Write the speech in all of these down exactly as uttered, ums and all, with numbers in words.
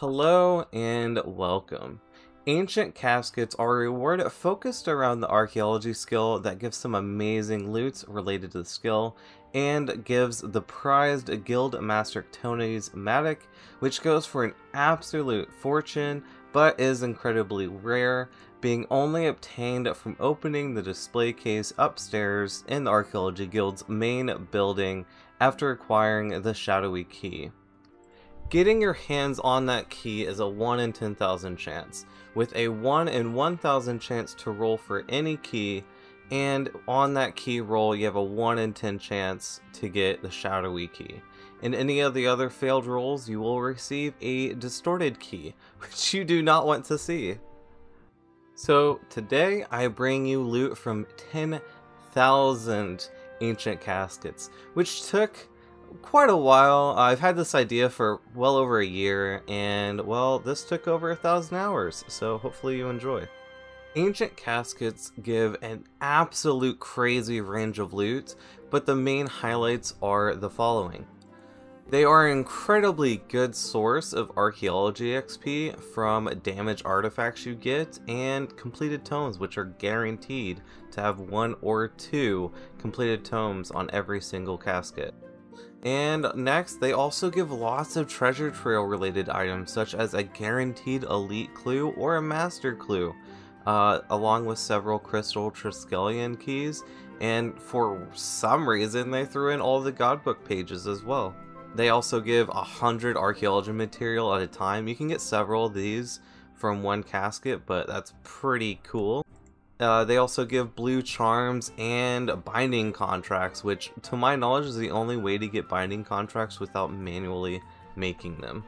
Hello and welcome. Ancient Caskets are a reward focused around the archaeology skill that gives some amazing loot related to the skill and gives the prized guild master Tony's Matic, which goes for an absolute fortune but is incredibly rare, being only obtained from opening the display case upstairs in the Archaeology Guild's main building after acquiring the Shadowy Key. Getting your hands on that key is a one in ten thousand chance, with a one in one thousand chance to roll for any key, and on that key roll you have a one in ten chance to get the Shadowy Key. In any of the other failed rolls you will receive a distorted key, which you do not want to see. So today I bring you loot from ten thousand Ancient Caskets, which took quite a while. I've had this idea for well over a year, and well, this took over a thousand hours, so hopefully you enjoy. Ancient Caskets give an absolute crazy range of loot, but the main highlights are the following. They are an incredibly good source of archaeology X P from damage artifacts you get and completed tomes, which are guaranteed to have one or two completed tomes on every single casket. And next, they also give lots of Treasure Trail related items, such as a guaranteed elite clue or a master clue, uh, along with several Crystal Triskelion keys, and for some reason they threw in all the Godbook pages as well. They also give one hundred archaeology material at a time. You can get several of these from one casket, but that's pretty cool. Uh, they also give blue charms and binding contracts, which to my knowledge is the only way to get binding contracts without manually making them.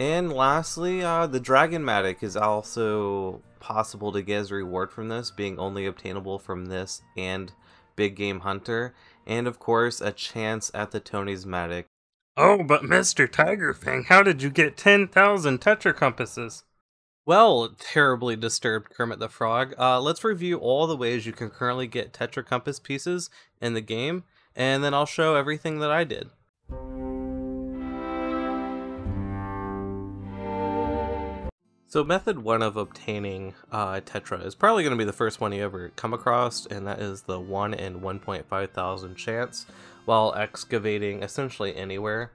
And lastly, uh, the Dragonmatic is also possible to get as a reward from this, being only obtainable from this and Big Game Hunter, and of course a chance at the Tony's Matic. Oh, but Mister TigerFang, how did you get ten thousand Tetra Compasses? Well, terribly disturbed Kermit the Frog, uh, let's review all the ways you can currently get Tetra Compass pieces in the game, and then I'll show everything that I did. So method one of obtaining uh, Tetra is probably going to be the first one you ever come across, and that is the one in one point five thousand chance while excavating essentially anywhere.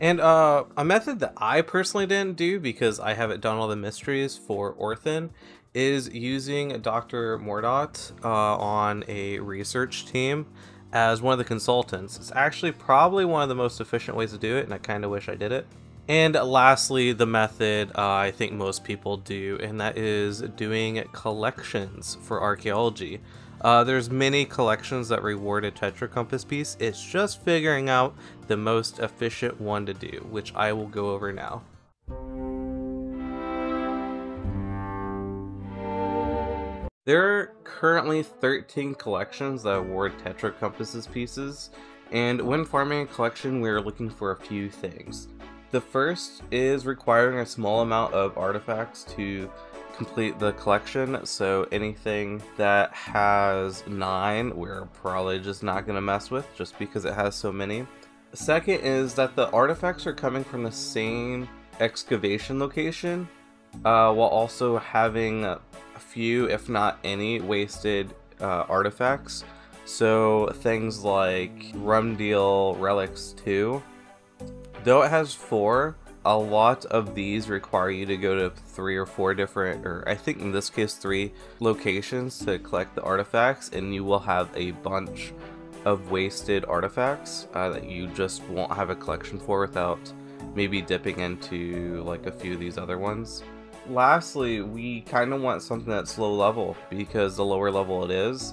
And uh, a method that I personally didn't do because I haven't done all the mysteries for Orthen is using Doctor Mordaut uh, on a research team as one of the consultants. It's actually probably one of the most efficient ways to do it, and I kind of wish I did it. And lastly, the method uh, I think most people do, and that is doing collections for archaeology. Uh, there's many collections that reward a Tetra Compass piece. It's just figuring out the most efficient one to do, which I will go over now. There are currently thirteen collections that award Tetra Compasses pieces, and when farming a collection we are looking for a few things. The first is requiring a small amount of artifacts to complete the collection, so anything that has nine we're probably just not going to mess with just because it has so many. Second is that the artifacts are coming from the same excavation location, uh, while also having a few, if not any, wasted uh, artifacts. So things like Rum Deal Relics two, though it has four, a lot of these require you to go to three or four different, or I think in this case three, locations to collect the artifacts, and you will have a bunch of wasted artifacts uh, that you just won't have a collection for without maybe dipping into like a few of these other ones. Lastly, we kind of want something that's low level, because the lower level it is,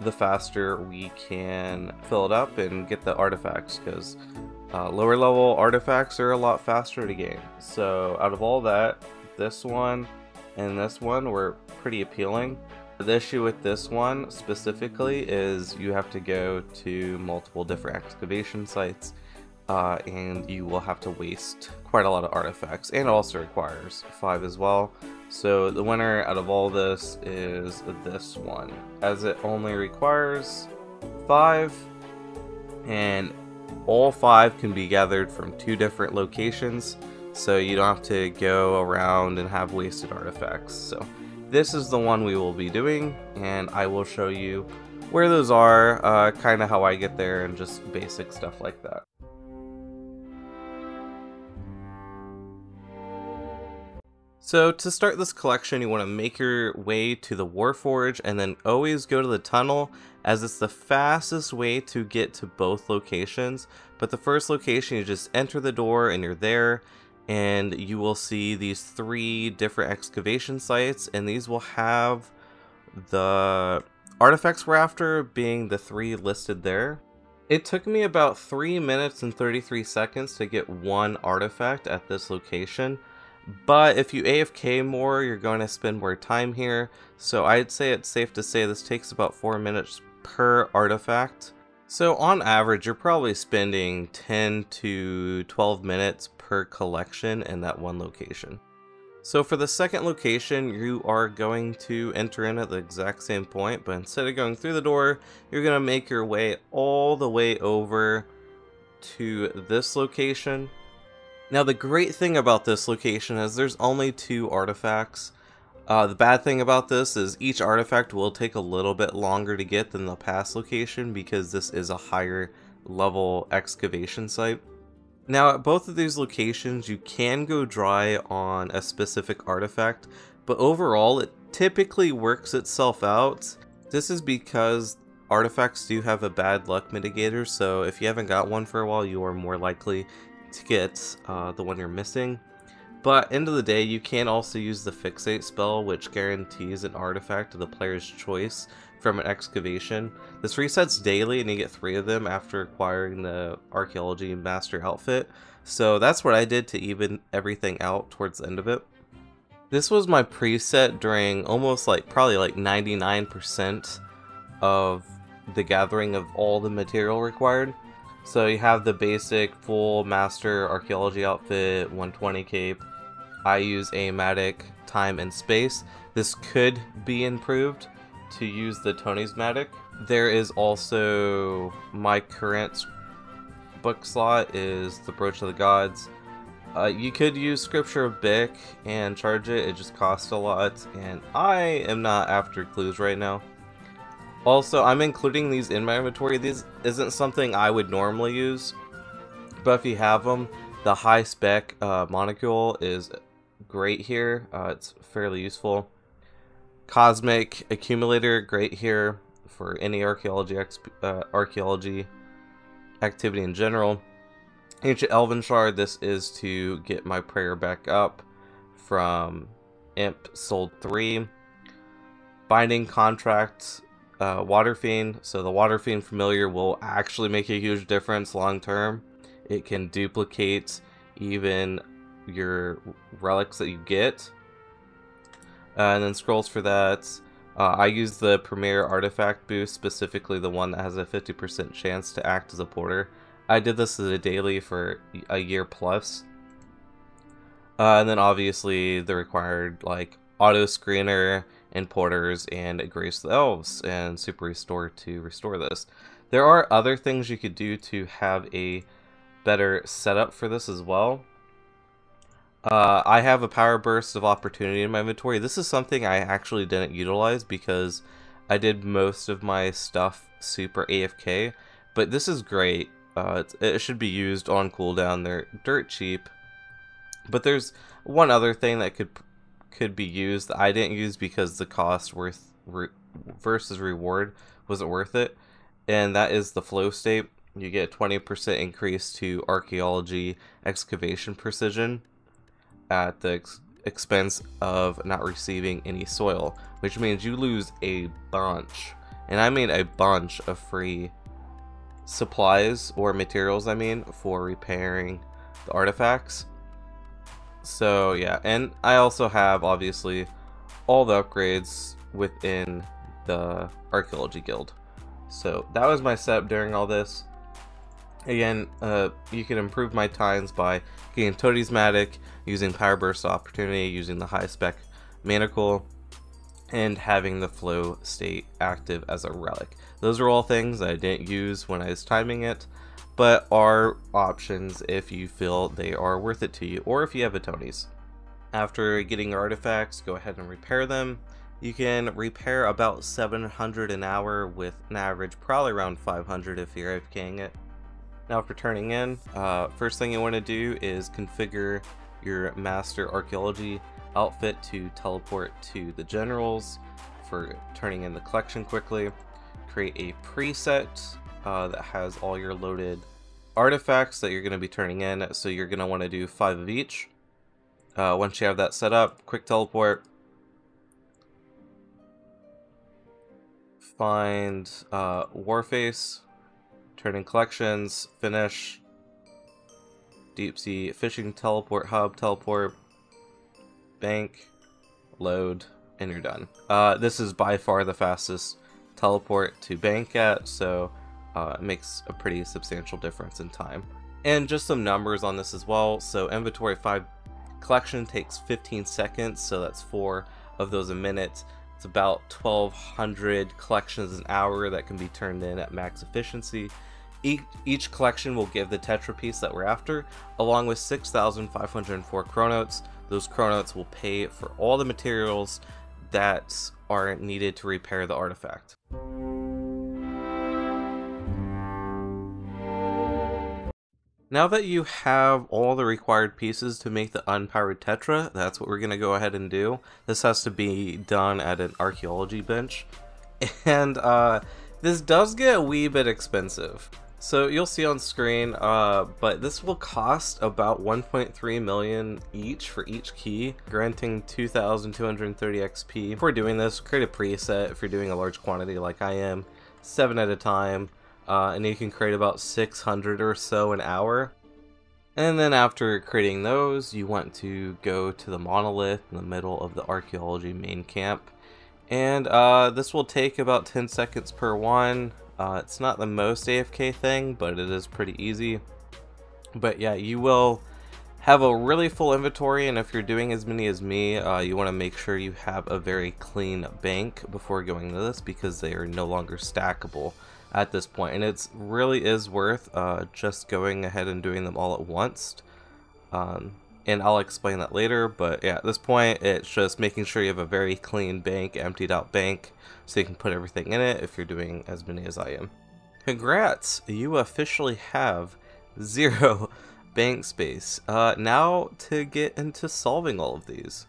the faster we can fill it up and get the artifacts, because Uh, lower level artifacts are a lot faster to gain. So out of all that, this one and this one were pretty appealing. The issue with this one specifically is you have to go to multiple different excavation sites uh, and you will have to waste quite a lot of artifacts, and it also requires five as well. So the winner out of all this is this one, as it only requires five, and all five can be gathered from two different locations, so you don't have to go around and have wasted artifacts. So this is the one we will be doing, and I will show you where those are, uh, kind of how I get there, and just basic stuff like that. So to start this collection, you want to make your way to the Warforge and then always go to the tunnel, as it's the fastest way to get to both locations. But the first location, you just enter the door and you're there, and you will see these three different excavation sites, and these will have the artifacts we're after being the three listed there. It took me about three minutes and thirty-three seconds to get one artifact at this location. But if you A F K more, you're going to spend more time here, so I'd say it's safe to say this takes about four minutes per artifact. So on average, you're probably spending ten to twelve minutes per collection in that one location. So for the second location, you are going to enter in at the exact same point, but instead of going through the door, you're going to make your way all the way over to this location. Now the great thing about this location is there's only two artifacts. Uh, the bad thing about this is each artifact will take a little bit longer to get than the past location, because this is a higher level excavation site. Now at both of these locations you can go dry on a specific artifact, but overall it typically works itself out. This is because artifacts do have a bad luck mitigator, so if you haven't got one for a while, you are more likely to get uh, the one you're missing. But end of the day, you can also use the fixate spell, which guarantees an artifact of the player's choice from an excavation. This resets daily, and you get three of them after acquiring the archaeology master outfit. So that's what I did to even everything out towards the end of it. This was my preset during almost like probably like ninety-nine percent of the gathering of all the material required. So you have the basic full master archaeology outfit, one twenty cape. I use a Matic time and space. This could be improved to use the Tony's Matic. There is also my current book slot is the Brooch of the Gods. Uh, you could use Scripture of Bik and charge it. It just costs a lot, and I am not after clues right now. Also, I'm including these in my inventory. This isn't something I would normally use, but if you have them, the high spec uh, monocule is great here. Uh, it's fairly useful. Cosmic accumulator, great here for any archaeology uh, archaeology activity in general. Ancient Elven Shard, this is to get my prayer back up from Imp Sold three. Binding Contract. Uh, Water Fiend, so the Water Fiend familiar will actually make a huge difference long term. It can duplicate even your relics that you get. Uh, and then scrolls for that. Uh, I use the Premier Artifact Boost, specifically the one that has a fifty percent chance to act as a porter. I did this as a daily for a year plus. Uh, and then obviously the required like auto screener and porters and grace the elves and super restore to restore this. There are other things you could do to have a better setup for this as well. Uh, I have a power burst of opportunity in my inventory. This is something I actually didn't utilize because I did most of my stuff super A F K, but this is great. Uh, it should be used on cooldown. They're dirt cheap, but there's one other thing that could could be used that I didn't use because the cost worth re versus reward wasn't worth it, and that is the flow state. You get a twenty percent increase to archaeology excavation precision at the ex expense of not receiving any soil, which means you lose a bunch, and I mean a bunch of free supplies or materials, I mean, for repairing the artifacts. So yeah, and I also have obviously all the upgrades within the Archaeology Guild. So that was my setup during all this. Again, uh, you can improve my times by getting Totem-ismatic, using Power Burst Opportunity, using the high spec Manacle, and having the Flow State active as a relic. Those are all things I didn't use when I was timing it, but are options if you feel they are worth it to you, or if you have a Tony's. After getting artifacts, go ahead and repair them. You can repair about seven hundred an hour with an average probably around five hundred if you're AFKing it. Now for turning in, uh, first thing you want to do is configure your master archaeology outfit to teleport to the generals for turning in the collection quickly. Create a preset uh, that has all your loaded artifacts that you're going to be turning in, so you're going to want to do five of each. Uh, once you have that set up, quick teleport. Find uh, Warface, turn in collections, finish, deep sea fishing teleport hub, teleport, bank, load, and you're done. Uh, this is by far the fastest teleport to bank at, so uh, it makes a pretty substantial difference in time. And just some numbers on this as well. So inventory five collection takes fifteen seconds, so that's four of those a minute. It's about twelve hundred collections an hour that can be turned in at max efficiency. Each, each collection will give the Tetra piece that we're after, along with six thousand five hundred four chronotes. Those chronotes will pay for all the materials that are needed to repair the artifact. Now that you have all the required pieces to make the unpowered Tetra, that's what we're going to go ahead and do. This has to be done at an archaeology bench. And uh, this does get a wee bit expensive. So you'll see on screen, uh, but this will cost about one point three million each for each key, granting two thousand two hundred thirty X P. If we're doing this, create a preset if you're doing a large quantity like I am, seven at a time. Uh, and you can create about six hundred or so an hour. And then after creating those, you want to go to the monolith in the middle of the archaeology main camp. And uh, this will take about ten seconds per one. Uh, it's not the most A F K thing, but it is pretty easy. But yeah, you will have a really full inventory, and if you're doing as many as me, uh, you want to make sure you have a very clean bank before going to this, because they are no longer stackable at this point, and it's really is worth uh, just going ahead and doing them all at once, um, and I'll explain that later. But yeah, at this point it's just making sure you have a very clean bank, emptied out bank, so you can put everything in it if you're doing as many as I am. Congrats, you officially have zero bank space. Uh, now to get into solving all of these.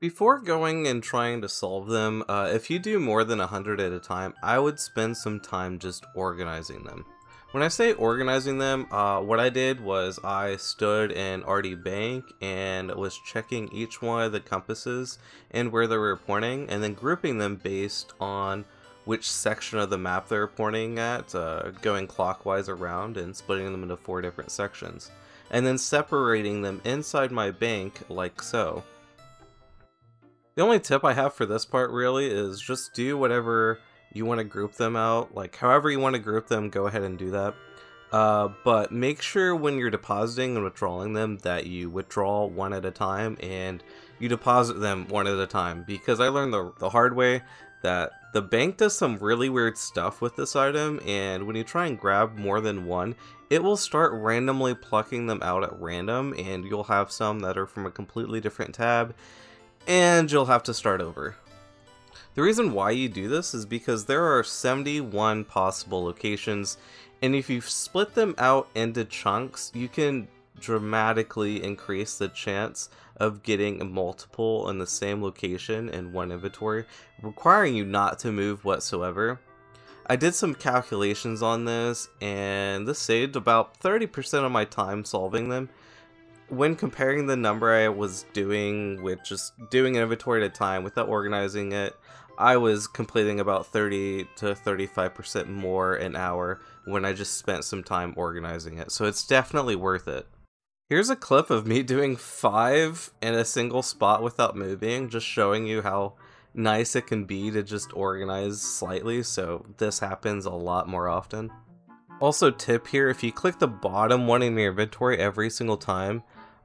Before going and trying to solve them, uh, if you do more than one hundred at a time, I would spend some time just organizing them. When I say organizing them, uh, what I did was I stood in R D Bank and was checking each one of the compasses and where they were pointing, and then grouping them based on which section of the map they were pointing at, uh, going clockwise around and splitting them into four different sections, and then separating them inside my bank like so. The only tip I have for this part really is just do whatever you want to group them out, like however you want to group them, go ahead and do that. Uh, but make sure when you're depositing and withdrawing them that you withdraw one at a time and you deposit them one at a time, because I learned the, the hard way that the bank does some really weird stuff with this item, and when you try and grab more than one, it will start randomly plucking them out at random, and you'll have some that are from a completely different tab, and you'll have to start over. The reason why you do this is because there are seventy-one possible locations, and if you split them out into chunks, you can dramatically increase the chance of getting multiple in the same location in one inventory, requiring you not to move whatsoever. I did some calculations on this, and this saved about thirty percent of my time solving them. When comparing the number I was doing with just doing an inventory at a time without organizing it, I was completing about thirty to thirty-five percent more an hour when I just spent some time organizing it, so it's definitely worth it. Here's a clip of me doing five in a single spot without moving, just showing you how nice it can be to just organize slightly, so this happens a lot more often. Also, tip here, if you click the bottom one in your inventory every single time,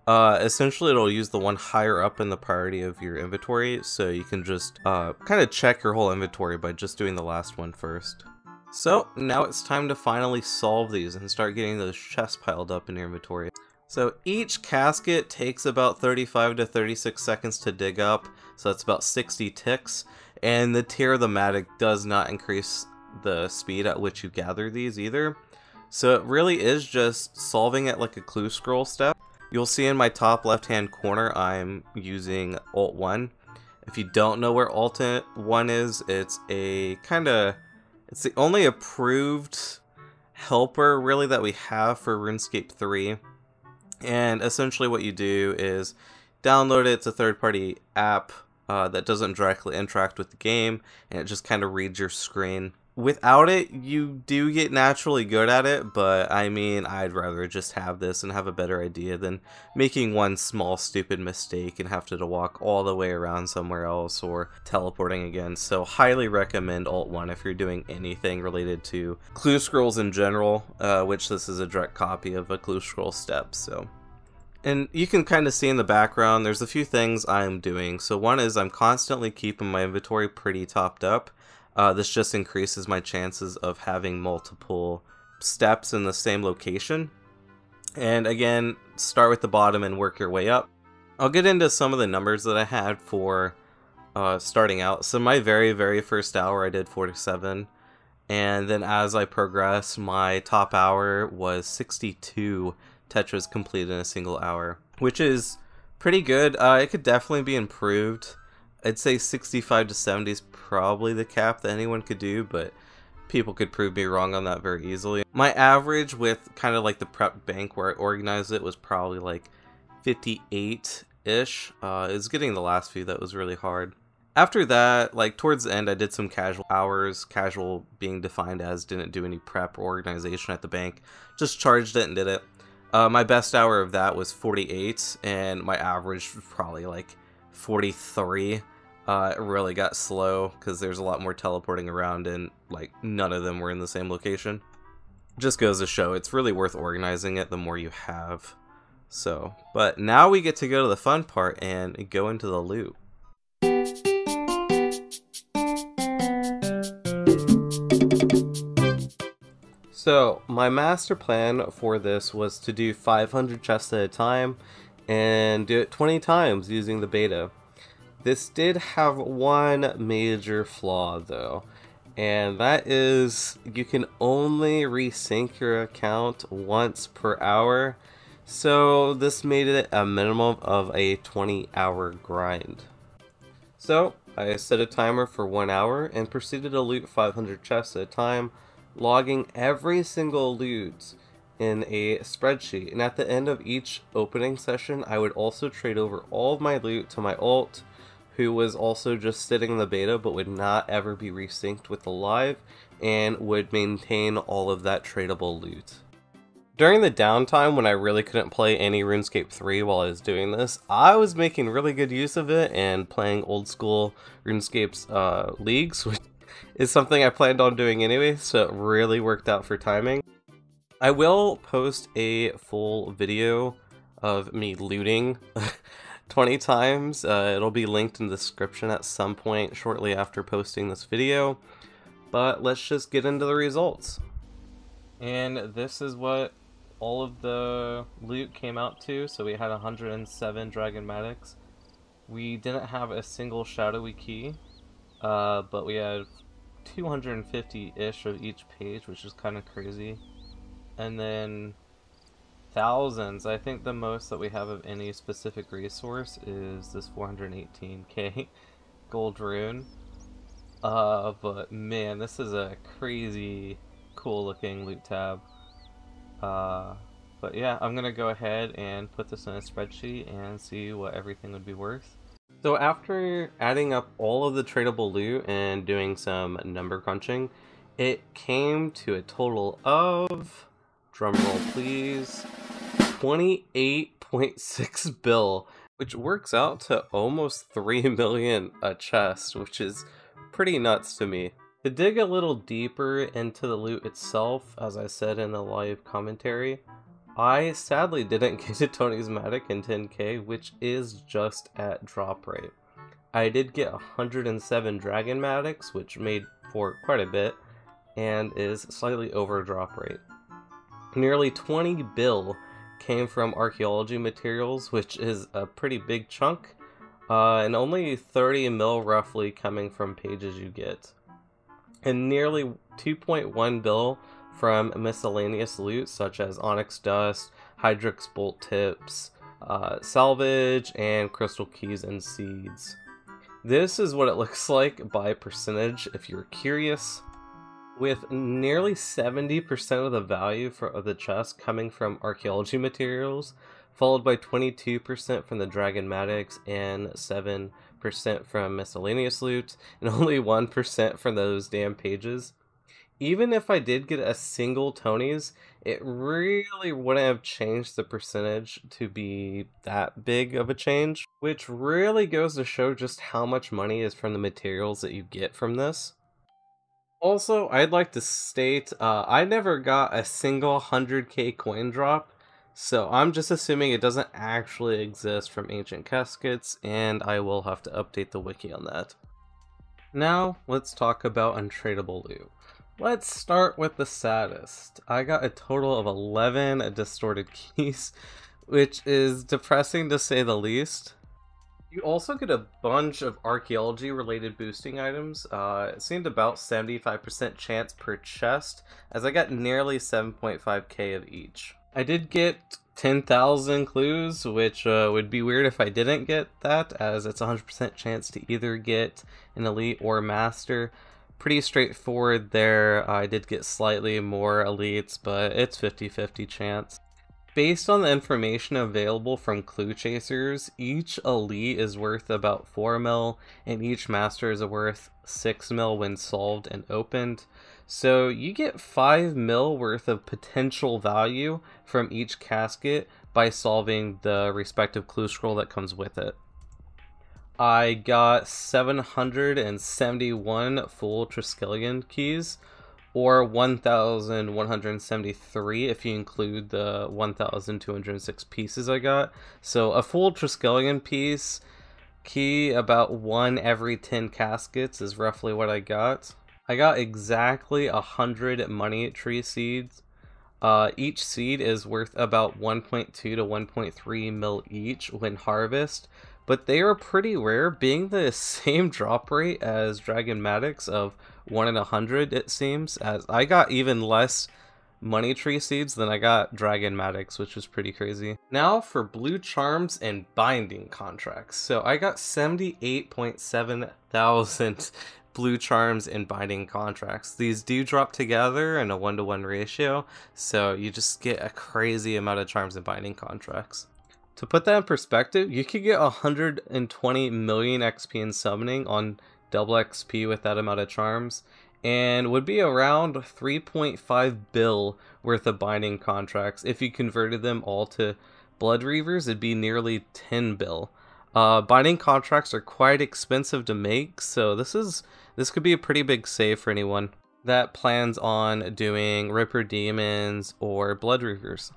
Uh, essentially, it'll use the one higher up in the priority of your inventory, so you can just uh, kind of check your whole inventory by just doing the last one first. So now it's time to finally solve these and start getting those chests piled up in your inventory. So each casket takes about thirty-five to thirty-six seconds to dig up, so that's about sixty ticks, and the tier of the Matic does not increase the speed at which you gather these either. So it really is just solving it like a clue scroll step. You'll see in my top left hand corner I'm using Alt one. If you don't know where Alt one is, it's a kind of, it's the only approved helper really that we have for RuneScape three. And essentially what you do is download it. It's a third party app uh, that doesn't directly interact with the game, and it just kind of reads your screen. Without it, you do get naturally good at it, but I mean, I'd rather just have this and have a better idea than making one small stupid mistake and have to walk all the way around somewhere else or teleporting again. So highly recommend Alt one if you're doing anything related to clue scrolls in general, uh, which this is a direct copy of a clue scroll step. So, and you can kind of see in the background, there's a few things I'm doing. So one is I'm constantly keeping my inventory pretty topped up. Uh, this just increases my chances of having multiple steps in the same location. And again, start with the bottom and work your way up. I'll get into some of the numbers that I had for uh, starting out. So my very, very first hour I did forty-seven. And then as I progressed, my top hour was sixty-two Tetras completed in a single hour, which is pretty good. Uh, it could definitely be improved. I'd say sixty-five to seventy is probably the cap that anyone could do, but people could prove me wrong on that very easily. My average with kind of like the prep bank where I organized it was probably like fifty-eight-ish. Uh, it was getting the last few that was really hard. After that, like towards the end, I did some casual hours, casual being defined as didn't do any prep or organization at the bank, just charged it and did it. Uh, my best hour of that was forty-eight, and my average was probably like forty-three. Uh, it really got slow because there's a lot more teleporting around and like none of them were in the same location. Just goes to show it's really worth organizing it the more you have. So, but now we get to go to the fun part and go into the loot. So my master plan for this was to do five hundred chests at a time and do it twenty times using the beta. This did have one major flaw though, and that is you can only resync your account once per hour, so this made it a minimum of a twenty hour grind. So I set a timer for one hour and proceeded to loot five hundred chests at a time, logging every single loot in a spreadsheet, and at the end of each opening session I would also trade over all of my loot to my alt, who was also just sitting in the beta but would not ever be resynced with the live and would maintain all of that tradable loot. During the downtime when I really couldn't play any RuneScape three while I was doing this, I was making really good use of it and playing old school RuneScape's uh, leagues, which is something I planned on doing anyway, so it really worked out for timing. I will post a full video of me looting twenty times. Uh, it'll be linked in the description at some point shortly after posting this video, but let's just get into the results. And this is what all of the loot came out to. So we had one hundred seven Dragonmatics. We didn't have a single Shadowy Key, uh, but we had two hundred fifty-ish of each page, which is kind of crazy. And then thousands. I think the most that we have of any specific resource is this four hundred eighteen K gold rune. Uh, but man, this is a crazy cool looking loot tab. Uh, but yeah, I'm gonna go ahead and put this in a spreadsheet and see what everything would be worth. So after adding up all of the tradable loot and doing some number crunching, it came to a total of, drumroll please, twenty-eight point six bill, which works out to almost three million a chest, which is pretty nuts to me. To dig a little deeper into the loot itself, as I said in the live commentary, I sadly didn't get a Tony's Matic in ten K, which is just at drop rate. I did get one hundred seven Dragonmatics, which made for quite a bit, and is slightly over drop rate. Nearly twenty bill came from archaeology materials, which is a pretty big chunk, uh, and only thirty mil roughly coming from pages you get. And nearly two point one bill from miscellaneous loot such as onyx dust, hydrix bolt tips, uh, salvage, and crystal keys and seeds. This is what it looks like by percentage if you're curious. With nearly seventy percent of the value for, of the chest coming from archaeology materials, followed by twenty-two percent from the Dragonmatics and seven percent from miscellaneous loot, and only one percent from those damn pages. Even if I did get a single Tony's, it really wouldn't have changed the percentage to be that big of a change, which really goes to show just how much money is from the materials that you get from this. Also, I'd like to state, uh, I never got a single one hundred K coin drop, so I'm just assuming it doesn't actually exist from Ancient Caskets, and I will have to update the wiki on that. Now, let's talk about untradeable loot. Let's start with the saddest. I got a total of eleven distorted keys, which is depressing to say the least. You also get a bunch of archaeology related boosting items. Uh, it seemed about seventy-five percent chance per chest, as I got nearly seven point five K of each. I did get ten thousand clues, which uh, would be weird if I didn't get that, as it's one hundred percent chance to either get an elite or master. Pretty straightforward there. I did get slightly more elites, but it's fifty fifty chance. Based on the information available from clue chasers, each elite is worth about four mil, and each master is worth six mil when solved and opened. So you get five mil worth of potential value from each casket by solving the respective clue scroll that comes with it. I got seven hundred seventy-one full Triskelion keys, or one thousand one hundred seventy-three if you include the one thousand two hundred six pieces I got. So a full Triskelion piece key, about one every ten caskets is roughly what I got. I got exactly one hundred Money Tree seeds. Uh, each seed is worth about one point two to one point three mil each when harvest, but they are pretty rare, being the same drop rate as Dragonmatics of one in a hundred, it seems, as I got even less Money Tree seeds than I got Dragonmatics, which was pretty crazy. Now for blue charms and binding contracts. So I got seventy-eight point seven thousand blue charms and binding contracts. These do drop together in a one to one ratio, so you just get a crazy amount of charms and binding contracts. To put that in perspective, you could get one hundred twenty million X P in summoning on double X P with that amount of charms, and would be around three point five bill worth of binding contracts. If you converted them all to Blood Reavers, it'd be nearly ten bill. Uh, binding contracts are quite expensive to make, so this is this could be a pretty big save for anyone that plans on doing Ripper Demons or Blood Reavers.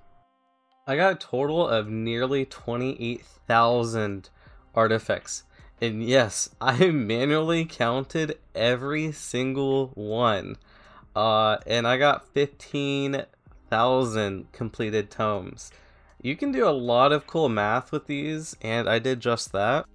I got a total of nearly twenty-eight thousand artifacts. And yes, I manually counted every single one, uh, and I got fifteen thousand completed tomes. You can do a lot of cool math with these, and I did just that.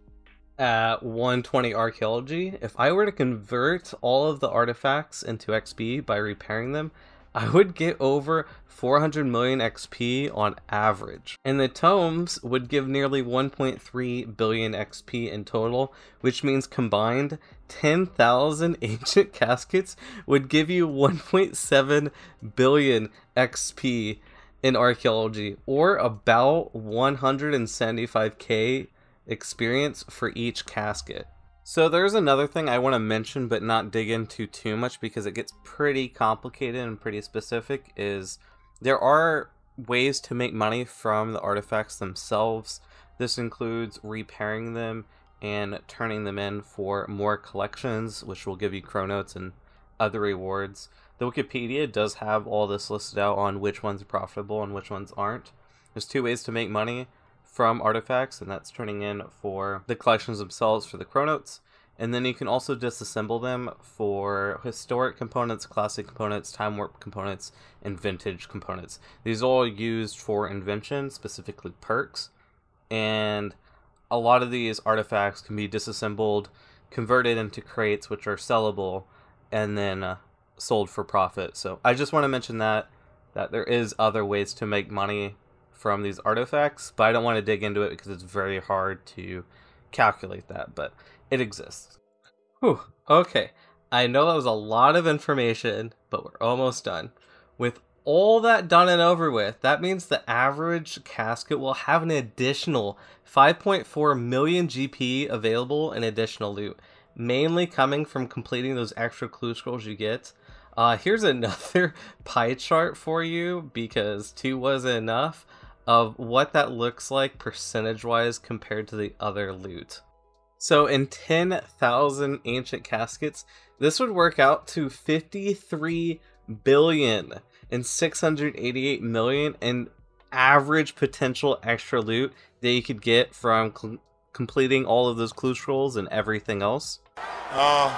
At one twenty archaeology, if I were to convert all of the artifacts into X P by repairing them, I would get over four hundred million X P on average, and the tomes would give nearly one point three billion X P in total, which means combined ten thousand ancient caskets would give you one point seven billion X P in archaeology, or about one hundred seventy-five K experience for each casket. So there's another thing I want to mention but not dig into too much, because it gets pretty complicated and pretty specific, is there are ways to make money from the artifacts themselves. This includes repairing them and turning them in for more collections, which will give you chronotes and other rewards. The Wikipedia does have all this listed out on which ones are profitable and which ones aren't. There's two ways to make money from artifacts, and that's turning in for the collections themselves for the chronotes, and then you can also disassemble them for historic components, classic components, time warp components, and vintage components. These are all used for invention, specifically perks, and a lot of these artifacts can be disassembled, converted into crates which are sellable, and then uh, sold for profit. So I just want to mention that that there is other ways to make money from these artifacts, but I don't want to dig into it because it's very hard to calculate that, but it exists. Whew, okay. I know that was a lot of information, but we're almost done. With all that done and over with, that means the average casket will have an additional five point four million G P available in additional loot, mainly coming from completing those extra clue scrolls you get. Uh, here's another pie chart for you, because two wasn't enough, of what that looks like percentage-wise compared to the other loot. So in ten thousand ancient caskets, this would work out to fifty-three billion and six hundred eighty-eight million in average potential extra loot that you could get from completing all of those clue scrolls and everything else. Uh,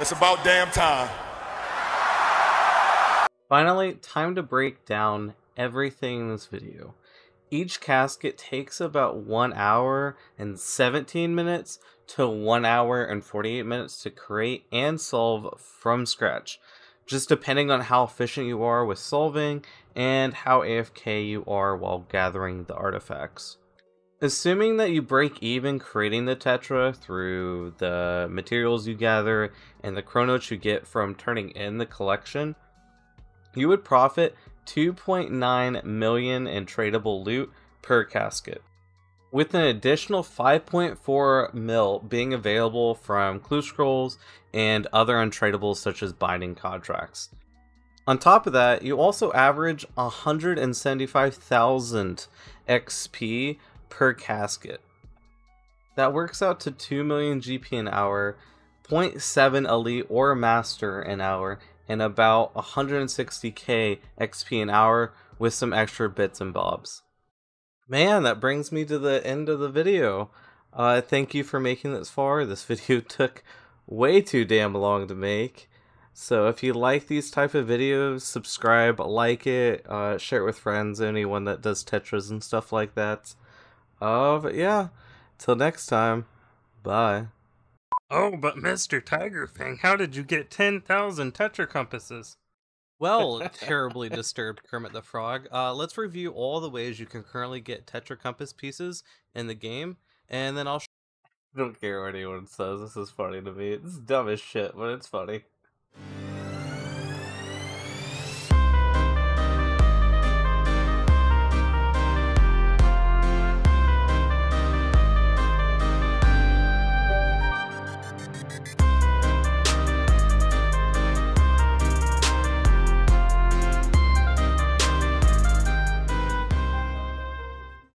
it's about damn time. Finally, time to break down everything in this video. Each casket takes about one hour and seventeen minutes to one hour and forty-eight minutes to create and solve from scratch, just depending on how efficient you are with solving and how A F K you are while gathering the artifacts. Assuming that you break even creating the Tetra through the materials you gather and the chronotes you get from turning in the collection, you would profit two point nine million in tradable loot per casket, with an additional five point four mil being available from clue scrolls and other untradables such as binding contracts. On top of that, you also average one hundred seventy-five thousand X P per casket. That works out to two million G P an hour, zero point seven elite or master an hour, and about one hundred sixty K X P an hour with some extra bits and bobs. Man, that brings me to the end of the video. Uh, thank you for making this far. This video took way too damn long to make. So if you like these type of videos, subscribe, like it, uh, share it with friends, anyone that does Tetras and stuff like that. Uh, but yeah, till next time, bye. Oh, but Mister TigerFang, how did you get ten thousand Tetra Compasses? Well, terribly disturbed Kermit the Frog. Uh, let's review all the ways you can currently get Tetra Compass pieces in the game, and then I'll... I don't care what anyone says, this is funny to me. It's dumb as shit, but it's funny.